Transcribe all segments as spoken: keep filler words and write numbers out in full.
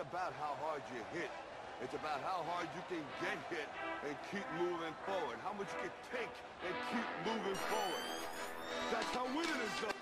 ain't about how hard you hit. It's about how hard you can get hit and keep moving forward. How much you can take and keep moving forward. That's how winning is done.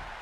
You